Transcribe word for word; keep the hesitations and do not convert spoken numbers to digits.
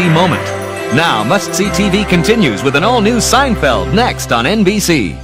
N B C moment. Now, Must See T V continues with an all-new Seinfeld next on N B C.